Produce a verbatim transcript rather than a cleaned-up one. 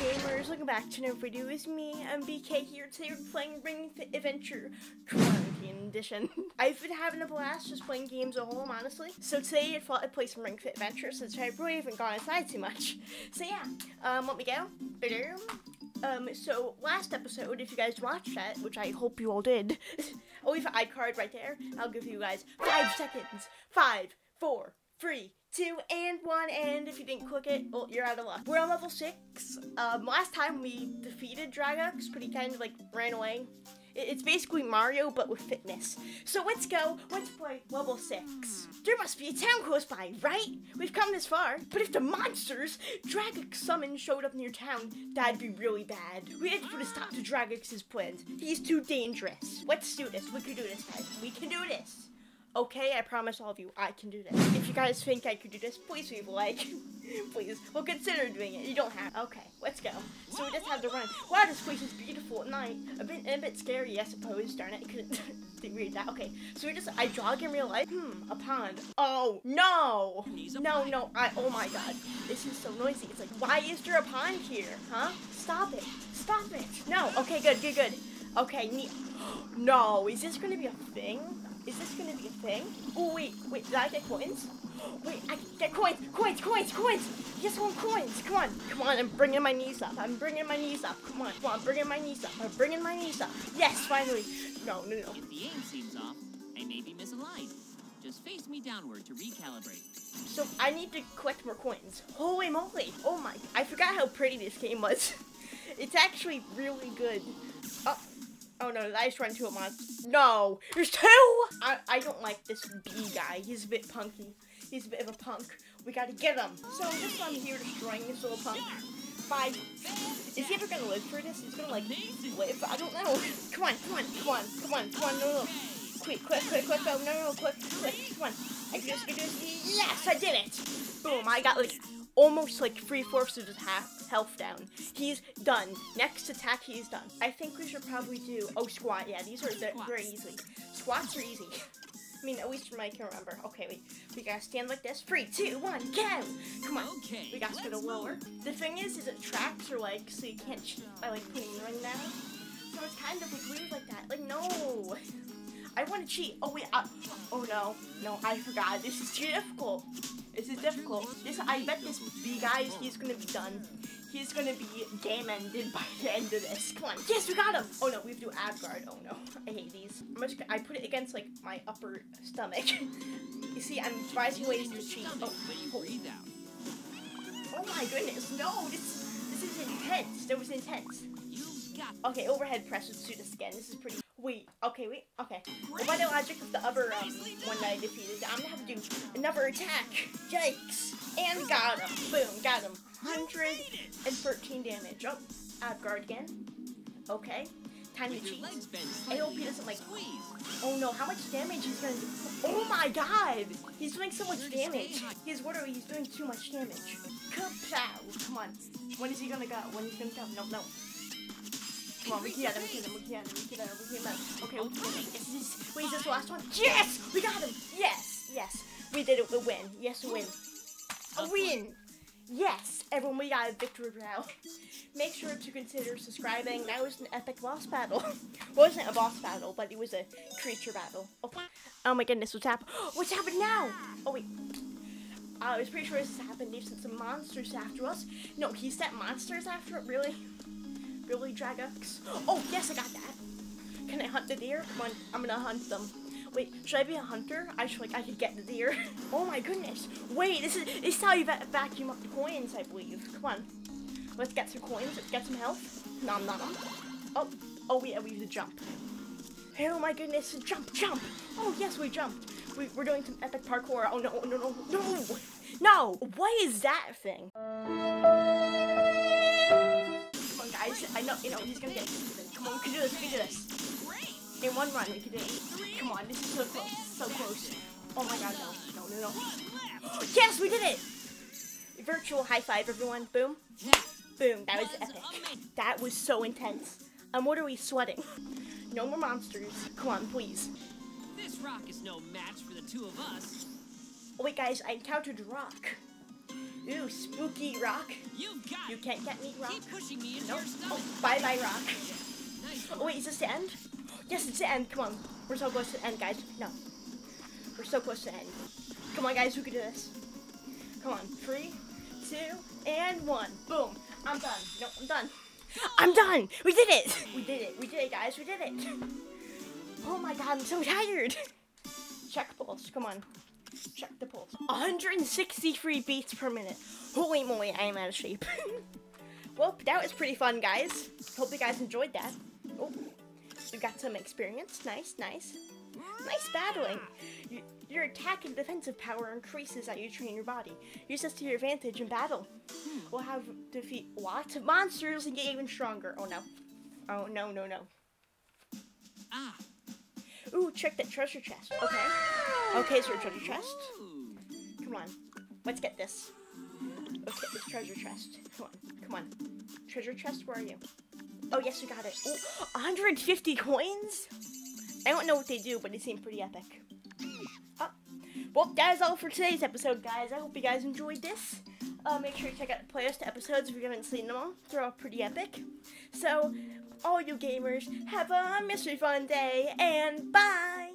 gamers, welcome back to another video. It's me, M B K here. Today we're playing Ring Fit Adventure Quarantine Edition. I've been having a blast just playing games at home, honestly. So today I thought I'd play some Ring Fit Adventure since I really haven't gone inside too much. So yeah, um, let me go. Um, so last episode, if you guys watched that, which I hope you all did, I'll leave an iCard right there. I'll give you guys five seconds. Five, four, three, two, and one, and if you didn't click it, well, you're out of luck. We're on level six. Um, last time we defeated Dragaux, but he kind of like ran away. It's basically Mario, but with fitness. So let's go, let's play level six. There must be a town close by, right? We've come this far, but if the monsters Dragaux summoned showed up near town, that'd be really bad. We had to put a stop to Dragaux's plans. He's too dangerous. Let's do this, we can do this, guys. We can do this. Okay, I promise all of you, I can do this. If you guys think I could do this, please leave a like. Please, we'll consider doing it. You don't have to. Okay, let's go. So we just have to run. Wow, this place is beautiful at night. A bit, a bit scary, I suppose. Darn it, I couldn't read that. Okay, so we just, I jog in real life. Hmm, a pond. Oh, no. No, no, I, oh my God. This is so noisy. It's like, why is there a pond here, huh? Stop it, stop it. No, okay, good, good, good. Okay, neat. No, is this gonna be a thing? Is this gonna be a thing? Oh wait, wait, did I get coins? Wait, I get coins, coins, coins, coins! Yes, I want coins, come on, come on, I'm bringing my knees up, I'm bringing my knees up, come on, come on, I'm bringing my knees up, I'm bringing my knees up, yes, finally! No, no, no. If the aim seems off, I may be misaligned. Just face me downward to recalibrate. So, I need to collect more coins. Holy moly! Oh my, I forgot how pretty this game was. It's actually really good. Oh. Oh no, I just run into a monster. No, there's two! I, I don't like this bee guy. He's a bit punky. He's a bit of a punk. We gotta get him. So this one here destroying this little punk. Bye. Is he ever gonna live for this? He's gonna like live? I don't know. Come on, come on, come on, come on, come on, no, no. Quick, quick, quick, quick, go, no, no, quick, quick, come on. I can just, I can just, yes, I did it! Boom, I got like almost like three-fourths of his health down. He's done. Next attack, he's done. I think we should probably do, oh, squat, yeah, these are th very easy. Squats are easy. I mean, at least from I can remember. Okay, wait, we gotta stand like this. Three, two, one, go! Come on, okay, we gotta go lower. The thing is, is it traps your legs, so you can't cheat by like putting the ring down. So it's kind of like weird like that, like no! I want to cheat. Oh wait, uh, oh no, no, I forgot. This is too difficult. This is difficult. This, I bet this B guy, he's gonna be done. He's gonna be game ended by the end of this. Come on, yes, we got him. Oh no, we have to do ab guard. Oh no, I hate these. I'm just, I put it against like my upper stomach. You see, I'm finding ways to cheat. Oh, breathe out. Oh my goodness, no, this this is intense. That was intense. Okay, overhead press would suit us again. This is pretty. Wait, okay, wait, okay. Well, by the logic of the other um, one that I defeated, I'm gonna have to do another attack. Yikes! And got him. Boom, got him. one hundred thirteen damage. Oh, ab guard again. Okay, time to cheat. I hope he doesn't like. Oh no, how much damage he's gonna do? Oh my God! He's doing so much damage. He's literally, he's doing too much damage. Kapow! Come on. When is he gonna go? When is he gonna go? No, no. Come on, we can get him, we can get him, we can get him, we can get him, we can get him. Okay, we'll get him. Is this, wait, is this the last one? Yes! We got him! Yes! Yes! We did it, we win. Yes, we win. A win! Yes! Everyone, we got a victory row. Make sure to consider subscribing. That was an epic boss battle. Well, it wasn't a boss battle, but it was a creature battle. Oh, oh my goodness, what's happened? What's happened now? Oh, wait. I was pretty sure this happened. He sent some monsters after us. No, he sent monsters after it, really? Really, Dragaux? Oh, yes, I got that. Can I hunt the deer? Come on, I'm gonna hunt them. Wait, should I be a hunter? I should, like, I could get the deer. Oh my goodness. Wait, this is, this is how you va vacuum up the coins, I believe. Come on. Let's get some coins, let's get some health. Nom nom nom. Oh, oh yeah, we need to jump. Oh my goodness, jump, jump. Oh yes, we jumped. We, we're doing some epic parkour. Oh no, no, no, no. No, what is that thing? I know, you know, he's gonna get this. Come on, we can do this, we can do this. In one run, we can do it. Come on, this is so close, so close. Oh my God, no, no, no, no. Yes, we did it! Virtual high five, everyone. Boom. Boom, that was epic. That was so intense. I'm literally sweating. No more monsters. Come on, please. This rock is no match for the two of us. Oh wait, guys, I encountered a rock. Ooh, spooky rock. You've got you can't get me, rock. Keep pushing me into nope. your oh, bye-bye, rock. Nice. Oh, wait, is this the end? Yes, it's the end. Come on. We're so close to the end, guys. No. We're so close to the end. Come on, guys. We can do this. Come on. Three, two, and one. Boom. I'm done. No, I'm done. I'm done. We did it. We did it. We did it, guys. We did it. Oh, my God. I'm so tired. Check pulse. Come on. Check the pulse. one hundred sixty-three beats per minute. Holy moly, I am out of shape. Well, that was pretty fun, guys. Hope you guys enjoyed that. Oh, you got some experience. Nice, nice. Nice battling. You, your attack and defensive power increases as you train your body. Use this to your advantage in battle. We'll have defeat lots of monsters and get even stronger. Oh, no. Oh, no, no, no. Ah. Ooh, check that treasure chest. Okay. Okay, so a treasure chest. Come on. Let's get this. Let's get this treasure chest. Come on. Come on. Treasure chest, where are you? Oh, yes, we got it. Ooh, one hundred fifty coins? I don't know what they do, but they seem pretty epic. Oh. Well, that is all for today's episode, guys. I hope you guys enjoyed this. Uh, make sure you check out the playlist episodes if you haven't seen them all. They're all pretty epic. So, all you gamers, have a mystery fun day, and bye!